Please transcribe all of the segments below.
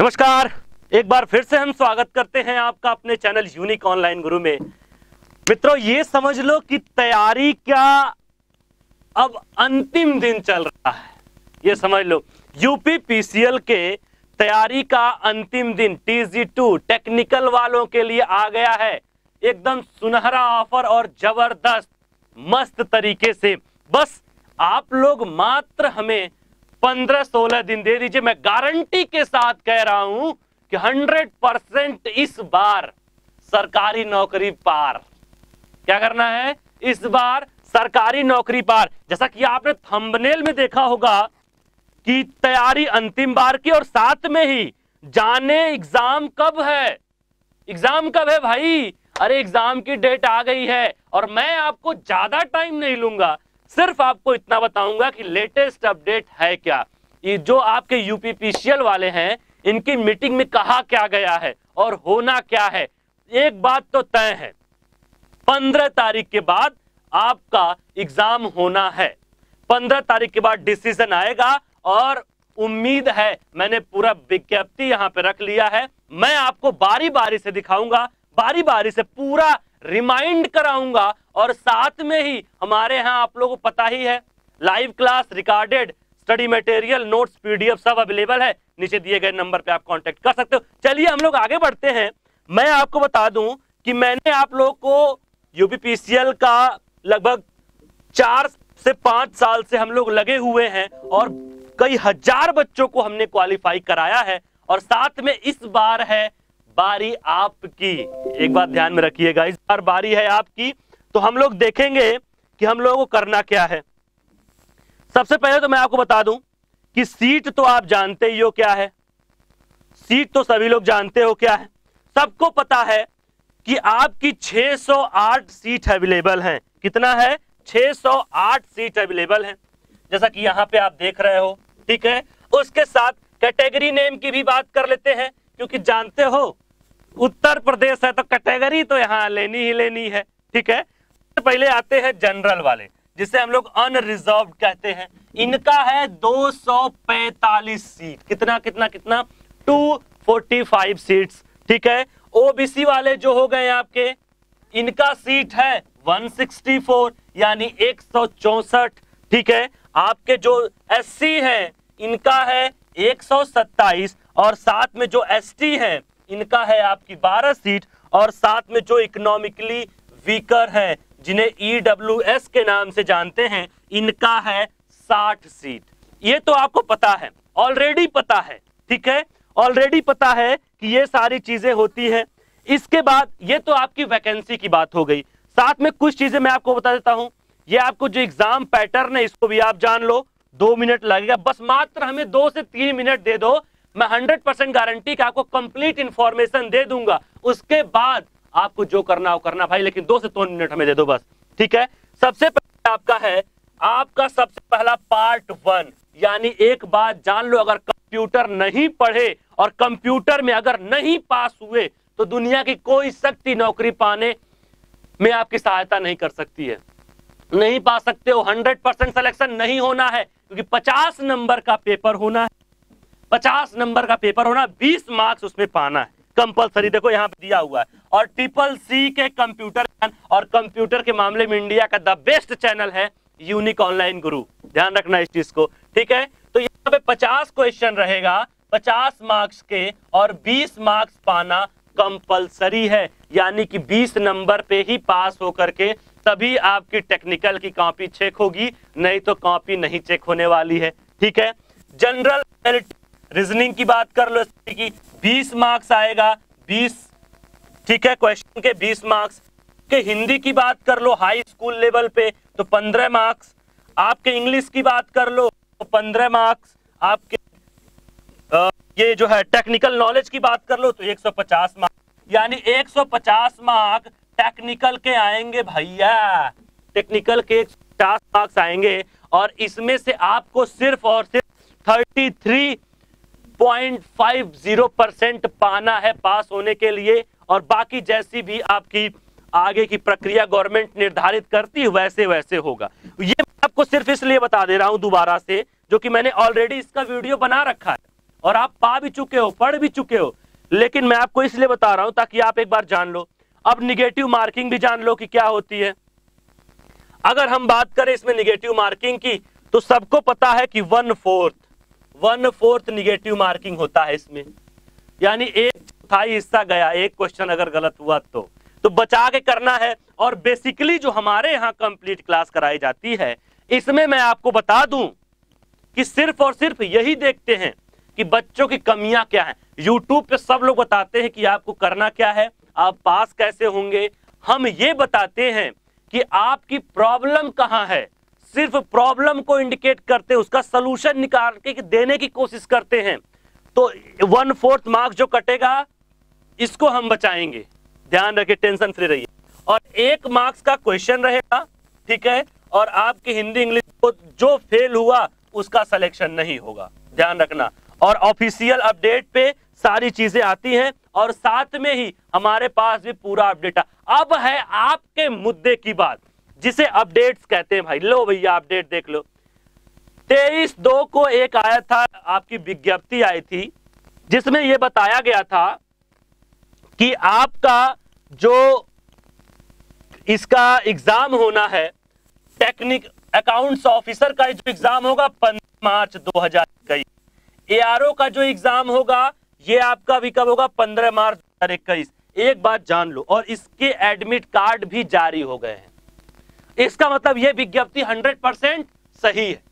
नमस्कार, एक बार फिर से हम स्वागत करते हैं आपका अपने चैनल यूनिक ऑनलाइन गुरु में। मित्रों, ये समझ लो कि तैयारी का अब अंतिम दिन चल रहा है। ये समझ लो यूपीपीसीएल के तैयारी का अंतिम दिन TG2 टेक्निकल वालों के लिए आ गया है। एकदम सुनहरा ऑफर और जबरदस्त मस्त तरीके से। बस आप लोग मात्र हमें 15-16 दिन दे दीजिए। मैं गारंटी के साथ कह रहा हूं कि 100% इस बार सरकारी नौकरी पार। क्या करना है? इस बार सरकारी नौकरी पार। जैसा कि आपने थंबनेल में देखा होगा कि तैयारी अंतिम बार की, और साथ में ही जाने एग्जाम कब है। एग्जाम कब है भाई? अरे एग्जाम की डेट आ गई है। और मैं आपको ज्यादा टाइम नहीं लूंगा, सिर्फ आपको इतना बताऊंगा कि लेटेस्ट अपडेट है क्या। ये जो आपके यूपीपीसीएल वाले हैं, इनकी मीटिंग में कहा क्या गया है और होना क्या है। एक बात तो तय है, 15 तारीख के बाद आपका एग्जाम होना है। 15 तारीख के बाद डिसीजन आएगा। और उम्मीद है, मैंने पूरा विज्ञप्ति यहाँ पे रख लिया है। मैं आपको बारी बारी से दिखाऊंगा, बारी बारी से पूरा रिमाइंड कराऊंगा। और साथ में ही हमारे यहाँ आप लोगों को पता ही है, live class, recorded study material, notes, PDF सब अवेलेबल है। नीचे दिए गए नंबर पे आप कांटेक्ट कर सकते हो। चलिए हम लोग आगे बढ़ते हैं। मैं आपको बता दूं कि मैंने आप लोगों को यूपीपीसीएल का लगभग 4 से 5 साल से हम लोग लगे हुए हैं और कई हजार बच्चों को हमने क्वालिफाई कराया है। और साथ में इस बार है बारी आपकी। एक बात ध्यान में रखिएगा, इस बार बारी है आपकी। तो हम लोग देखेंगे कि हम लोगों को करना क्या है। सबसे पहले तो मैं आपको बता दूं कि सीट तो आप जानते ही हो क्या है। सीट तो सभी लोग जानते हो क्या है। सबको पता है कि आपकी 608 सीट अवेलेबल हैं। कितना है? 608 सीट अवेलेबल हैं, जैसा कि यहाँ पे आप देख रहे हो। ठीक है, उसके साथ कैटेगरी नेम की भी बात कर लेते हैं, क्योंकि जानते हो उत्तर प्रदेश है तो कैटेगरी तो यहाँ लेनी ही लेनी है। ठीक है, पहले आते हैं जनरल वाले, जिसे हम लोग अनरिजर्व कहते हैं। इनका है 245 सीट। कितना 245 सीट्स। ठीक है, ओबीसी वाले जो हो गए आपके, इनका सीट है 164 यानी 164। ठीक है, आपके जो एससी हैं इनका है 127, और साथ में जो एसटी हैं इनका है आपकी 12 सीट। और साथ में जो इकोनॉमिकली वीकर हैं, जिन्हें EWS के नाम से जानते हैं, इनका है 60 सीट। ये तो आपको पता है, ऑलरेडी पता है। ठीक है, ऑलरेडी पता है कि ये सारी चीजें होती हैं। इसके बाद ये तो आपकी वैकेंसी की बात हो गई। साथ में कुछ चीजें मैं आपको बता देता हूँ। ये आपको जो एग्जाम पैटर्न है इसको भी आप जान लो। 2 मिनट लगेगा, बस मात्र हमें 2 से 3 मिनट दे दो। मैं 100% गारंटी कि आपको कंप्लीट इंफॉर्मेशन दे दूंगा। उसके बाद आपको जो करना हो करना भाई, लेकिन 2 से 3 मिनट हमें दे दो बस। ठीक है, सबसे पहले आपका है आपका सबसे पहला पार्ट 1। यानी एक बात जान लो, अगर कंप्यूटर नहीं पढ़े और कंप्यूटर में अगर नहीं पास हुए तो दुनिया की कोई शक्ति नौकरी पाने में आपकी सहायता नहीं कर सकती है। नहीं पा सकते हो। 100% सिलेक्शन नहीं होना है, क्योंकि 50 नंबर का पेपर होना है। 50 नंबर का पेपर होना, 20 मार्क्स उसमें पाना है कंपलसरी। देखो यहाँ पे दिया हुआ है। और CCC के कंप्यूटर और कंप्यूटर के मामले में इंडिया का द बेस्ट चैनल है यूनिक ऑनलाइन गुरु। ध्यान रखना इस चीज को। ठीक है, तो यहाँ पे 50 क्वेश्चन रहेगा, 50 मार्क्स के, और 20 मार्क्स पाना कंपलसरी है। यानी कि 20 नंबर पे ही पास होकर के तभी आपकी टेक्निकल की कॉपी चेक होगी, नहीं तो कॉपी नहीं चेक होने वाली है। ठीक है, जनरल रीजनिंग की बात कर लो कि 20 मार्क्स आएगा, 20 ठीक है क्वेश्चन के 20 मार्क्स के। हिंदी की बात कर लो हाई स्कूल लेवल पे तो 15 मार्क्स आपके। इंग्लिश की बात कर लो तो 15 मार्क्स आपके। ये जो है टेक्निकल नॉलेज की बात कर लो तो 150 मार्क्स, यानी 150 मार्क्स टेक्निकल के आएंगे भैया। टेक्निकल के 50 मार्क्स आएंगे, और इसमें से आपको सिर्फ और सिर्फ 33.50% पाना है पास होने के लिए। और बाकी जैसी भी आपकी आगे की प्रक्रिया गवर्नमेंट निर्धारित करती है वैसे वैसे होगा। ये मैं आपको सिर्फ इसलिए बता दे रहा हूँ दोबारा से, जो कि मैंने ऑलरेडी इसका वीडियो बना रखा है। और आप पा भी चुके हो, पढ़ भी चुके हो, लेकिन मैं आपको इसलिए बता रहा हूं ताकि आप एक बार जान लो। अब निगेटिव मार्किंग भी जान लो कि क्या होती है। अगर हम बात करें इसमें निगेटिव मार्किंग की, तो सबको पता है कि 1/4 निगेटिव मार्किंग होता है इसमें, यानी एक चौथाई हिस्सा गया एक क्वेश्चन अगर गलत हुआ तो बचा के करना है। और बेसिकली जो हमारे यहाँ कंप्लीट क्लास कराई जाती है, इसमें मैं आपको बता दूं कि सिर्फ और सिर्फ यही देखते हैं कि बच्चों की कमियां क्या हैं। YouTube पे सब लोग बताते हैं कि आपको करना क्या है, आप पास कैसे होंगे। हम ये बताते हैं कि आपकी प्रॉब्लम कहाँ है, सिर्फ प्रॉब्लम को इंडिकेट करते हैं, उसका सोल्यूशन निकाल के देने की कोशिश करते हैं। तो 1/4 मार्क जो कटेगा इसको हम बचाएंगे, ध्यान रखिए, टेंशन फ्री रहिए। और 1 मार्क्स का क्वेश्चन रहेगा, ठीक है, और आपकी हिंदी इंग्लिश को जो फेल हुआ उसका सिलेक्शन नहीं होगा, ध्यान रखना। और ऑफिशियल अपडेट पे सारी चीजें आती हैं और साथ में ही हमारे पास भी पूरा अपडेट। अब है आपके मुद्दे की बात, जिसे अपडेट्स कहते हैं। भाई लो भैया अपडेट देख लो। 23/2 को एक आया था, आपकी विज्ञप्ति आई थी, जिसमें यह बताया गया था कि आपका जो इसका एग्जाम होना है, टेक्निक अकाउंट्स ऑफिसर का जो एग्जाम होगा 15 मार्च 2021, एआरओ का जो एग्जाम होगा ये आपका भी कब होगा, 15 मार्च 2021। एक बात जान लो। और इसके एडमिट कार्ड भी जारी हो गए हैं। इसका मतलब ये विज्ञप्ति 100% सही है।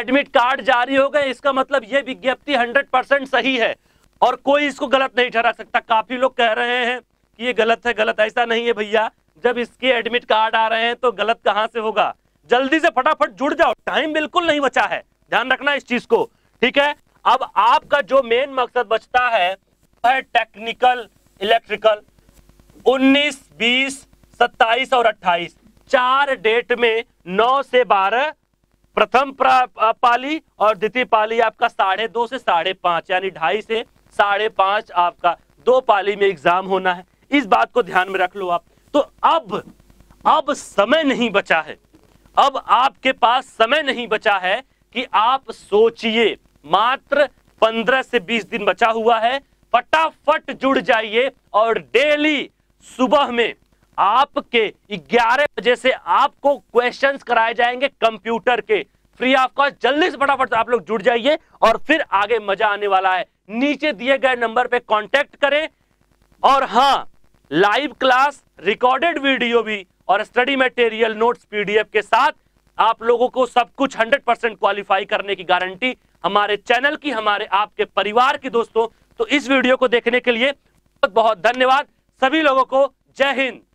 एडमिट कार्ड जारी हो गए, इसका मतलब ये विज्ञप्ति 100% सही है और कोई इसको गलत नहीं ठहरा सकता। काफी लोग कह रहे हैं कि ये गलत है, गलत ऐसा नहीं है भैया। जब इसके एडमिट कार्ड आ रहे हैं तो गलत कहां से होगा। जल्दी से फटाफट जुड़ जाओ, टाइम बिल्कुल नहीं बचा है, ध्यान रखना इस चीज को, ठीक है। अब आपका जो मेन मकसद बचता है टेक्निकल इलेक्ट्रिकल 19, 20, 27 और 28, 4 डेट में 9 से 12 प्रथम पाली और द्वितीय पाली आपका 2:30 से 5:30, यानी 2:30 से 5:30 आपका 2 पाली में एग्जाम होना है। इस बात को ध्यान में रख लो आप। तो अब समय नहीं बचा है, अब आपके पास समय नहीं बचा है कि आप सोचिए। मात्र 15 से 20 दिन बचा हुआ है। फटाफट जुड़ जाइए और डेली सुबह में आपके 11 बजे से आपको क्वेश्चंस कराए जाएंगे कंप्यूटर के, फ्री ऑफ कॉस्ट। जल्दी से फटाफट आप लोग जुड़ जाइए और फिर आगे मजा आने वाला है। नीचे दिए गए नंबर पे कांटेक्ट करें। और हाँ, लाइव क्लास, रिकॉर्डेड वीडियो भी और स्टडी मटेरियल, नोट्स, पीडीएफ के साथ आप लोगों को सब कुछ 100% क्वालिफाई करने की गारंटी हमारे चैनल की, हमारे आपके परिवार की। दोस्तों, तो इस वीडियो को देखने के लिए बहुत बहुत धन्यवाद सभी लोगों को। जय हिंद।